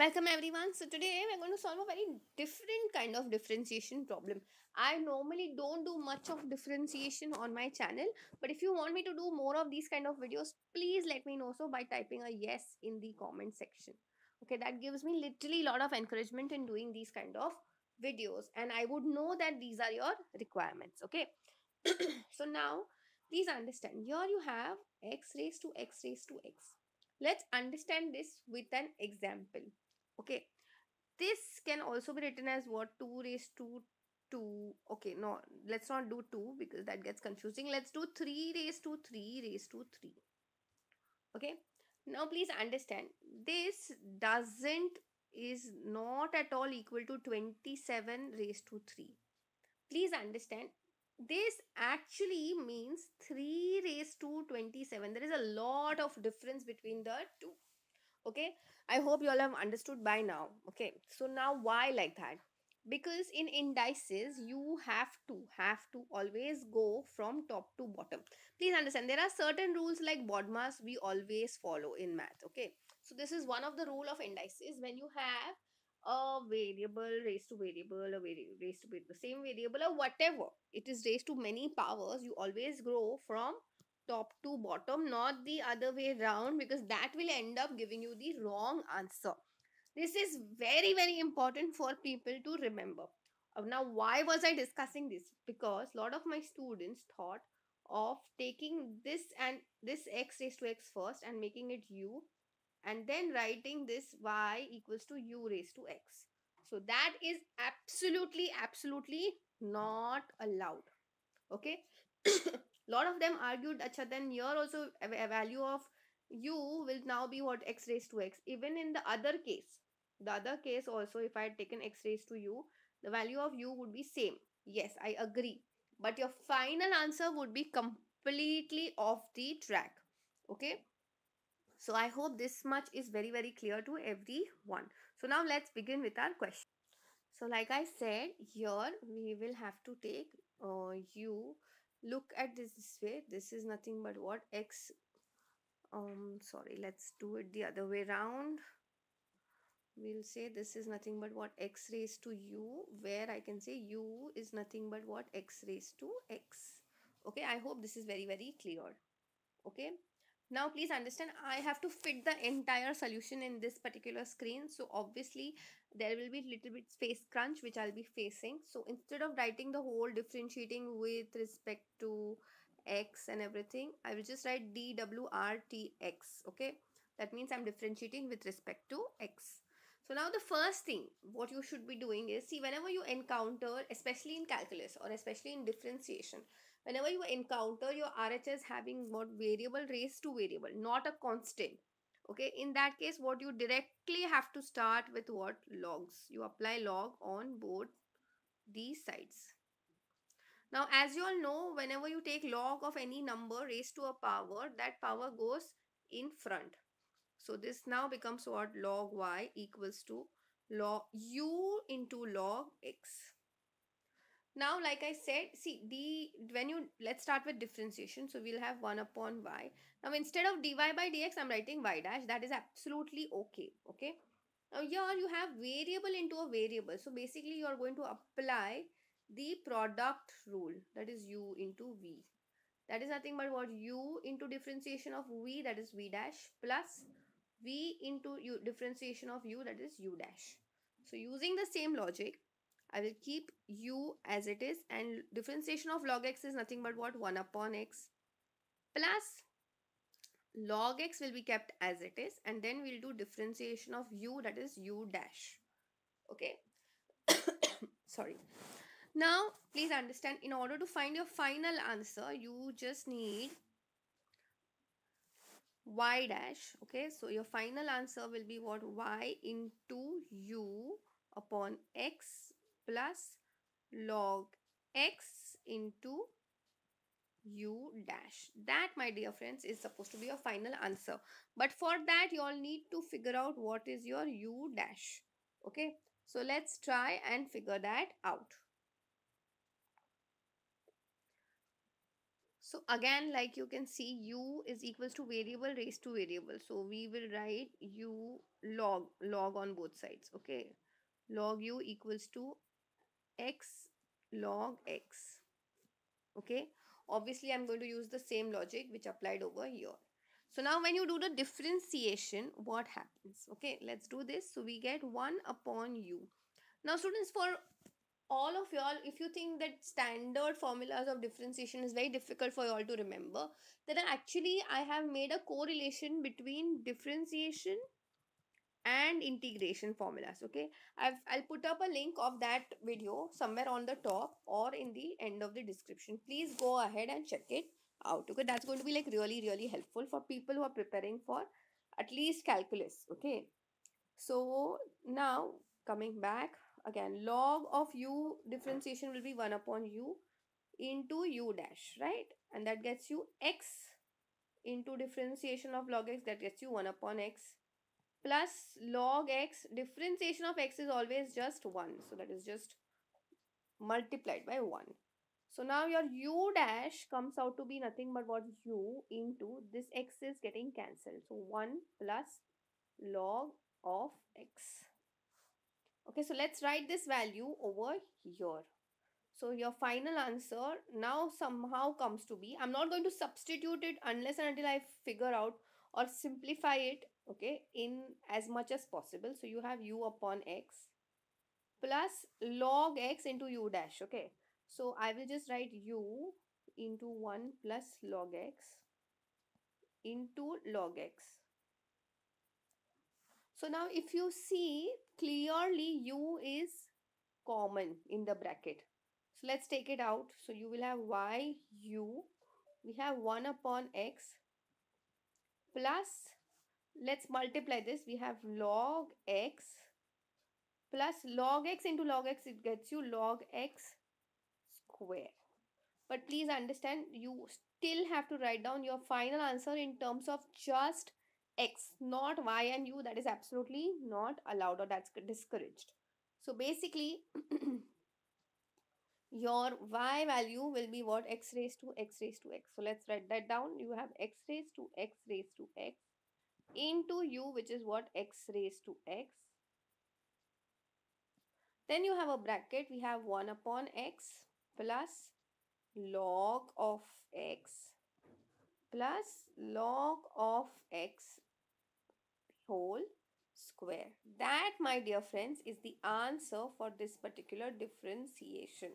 Welcome everyone. So today we're going to solve a very different kind of differentiation problem. I normally don't do much of differentiation on my channel, but if you want me to do more of these kind of videos, please let me know so by typing a yes in the comment section. Okay, that gives me literally a lot of encouragement in doing these kind of videos, and I would know that these are your requirements. Okay, so now please understand, here you have x raised to x raised to x. Let's understand this with an example. Okay, this can also be written as what, 2 raised to 2. Okay, no, let's not do 2 because that gets confusing. Let's do 3 raised to 3 raised to 3. Okay, now please understand, this is not at all equal to 27 raised to 3. Please understand, this actually means 3 raised to 27. There is a lot of difference between the two. Okay, I hope you all have understood by now. Okay, so now why like that? Because in indices you have to always go from top to bottom. Please understand, there are certain rules like BODMAS we always follow in math. Okay, so this is one of the rule of indices. When you have a variable raised to variable, a raised to the same variable, or whatever it is raised to many powers, you always grow from top to bottom, not the other way around, because that will end up giving you the wrong answer. This is very, very important for people to remember. Now, why was I discussing this? Because a lot of my students thought of taking this and this x raised to x first and making it u, and then writing this y equals to u raised to x. So that is absolutely not allowed. Okay, lot of them argued, acha, then here also a value of u will now be what, x raised to x. Even in the other case also, if I had taken x raised to u, the value of u would be same. Yes, I agree, but your final answer would be completely off the track. Okay, so I hope this much is very, very clear to everyone. So now let's begin with our question. So like I said, here we will have to take u. Look at this way. This is nothing but what, x. Sorry, let's do it the other way around. We'll say this is nothing but what, x raised to u, where I can say u is nothing but what, x raised to x. Okay, I hope this is very, very clear. Okay. Now please understand, I have to fit the entire solution in this particular screen. So obviously there will be little bit space crunch which I'll be facing. So instead of writing the whole differentiating with respect to x and everything, I will just write dwrtx. Okay, that means I'm differentiating with respect to x. So now the first thing what you should be doing is, see, whenever you encounter, especially in calculus or especially in differentiation, whenever you encounter your RHS having what, variable raised to variable, not a constant. Okay, in that case, what you directly have to start with what, logs. You apply log on both these sides. Now, as you all know, whenever you take log of any number raised to a power, that power goes in front. So this now becomes what, log y equals to log u into log x. Now, like I said, see, let's start with differentiation. So we'll have 1 upon y. Now, instead of dy by dx, I'm writing y dash. That is absolutely okay. Okay. Now, here you have variable into a variable. So basically, you are going to apply the product rule. That is u into v. That is nothing but what, u into differentiation of v. That is v dash plus v into u differentiation of u. That is u dash. So using the same logic, I will keep u as it is, and differentiation of log x is nothing but what, 1 upon x plus log x will be kept as it is, and then we'll do differentiation of u, that is u dash. Okay. Sorry. Now, please understand, in order to find your final answer, you just need y dash. Okay. So your final answer will be what, y into u upon x plus log x into u dash. That, my dear friends, is supposed to be your final answer. But for that, you all need to figure out what is your u dash. Okay, so let's try and figure that out. So again, like you can see, u is equals to variable raised to variable. So we will write u log on both sides. Okay, log u equals to x log x. Okay, obviously I'm going to use the same logic which applied over here. So now when you do the differentiation, what happens? Okay, let's do this. So we get 1 upon u. Now students, for all of y'all, if you think that standard formulas of differentiation is very difficult for y'all to remember, then actually I have made a correlation between differentiation and integration formulas. Okay, I'll put up a link of that video somewhere on the top or in the end of the description. Please go ahead and check it out. Okay, that's going to be like really helpful for people who are preparing for at least calculus. Okay, so now coming back again, log of u differentiation will be 1 upon u into u dash, right? And that gets you x into differentiation of log x, that gets you 1 upon x, plus log x, differentiation of x is always just 1, so that is just multiplied by 1. So now your u dash comes out to be nothing but what, u into this x is getting cancelled, so 1 plus log of x. Okay, so let's write this value over here. So your final answer now somehow comes to be, I'm not going to substitute it unless and until I figure out or simplify it, okay, in as much as possible. So you have u upon x plus log x into u dash. Okay, so I will just write u into 1 plus log x into log x. So now if you see clearly, u is common in the bracket. So let's take it out. So you will have y u, we have 1 upon x plus, let's multiply this, we have log x plus log x into log x, it gets you log x square. But please understand, you still have to write down your final answer in terms of just x, not y and u. That is absolutely not allowed, or that's discouraged. So basically your y value will be what, x raised to x raised to x. So let's write that down. You have x raised to x raised to x into u, which is what, x raised to x. Then you have a bracket, we have 1 upon x plus log of x plus log of x whole square. That, my dear friends, is the answer for this particular differentiation.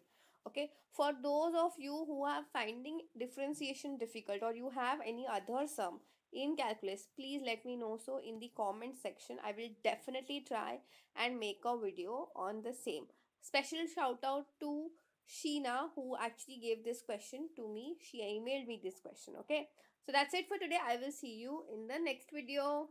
Okay, for those of you who are finding differentiation difficult, or you have any other sum in calculus, please let me know so in the comment section. I will definitely try and make a video on the same. Special shout out to Sheena, who actually gave this question to me. She emailed me this question. Okay, so that's it for today. I will see you in the next video.